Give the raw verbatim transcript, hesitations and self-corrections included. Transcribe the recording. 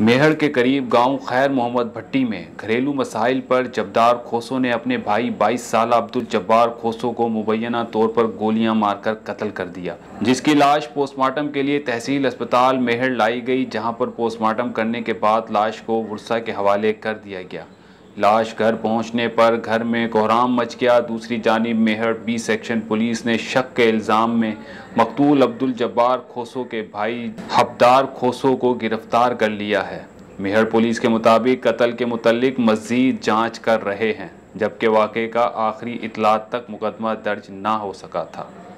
मेहड़ के करीब गांव खैर मोहम्मद भट्टी में घरेलू मसाइल पर जब्दार खोसो ने अपने भाई बाईस साल अब्दुल जब्बार खोसो को मुबैना तौर पर गोलियां मारकर कत्ल कर दिया, जिसकी लाश पोस्टमार्टम के लिए तहसील अस्पताल मेहड़ लाई गई, जहां पर पोस्टमार्टम करने के बाद लाश को वर्सा के हवाले कर दिया गया। लाश घर पहुंचने पर घर में कोहराम मच गया। दूसरी जानिब मेहड़ बी सेक्शन पुलिस ने शक के इल्ज़ाम में मकतूल अब्दुल जब्बार खोसो के भाई हबदार खोसो को गिरफ्तार कर लिया है। मेहड़ पुलिस के मुताबिक कत्ल के मुतल्लिक मज़ीद जांच कर रहे हैं, जबकि वाक़े का आखिरी इतलात तक मुकदमा दर्ज ना हो सका था।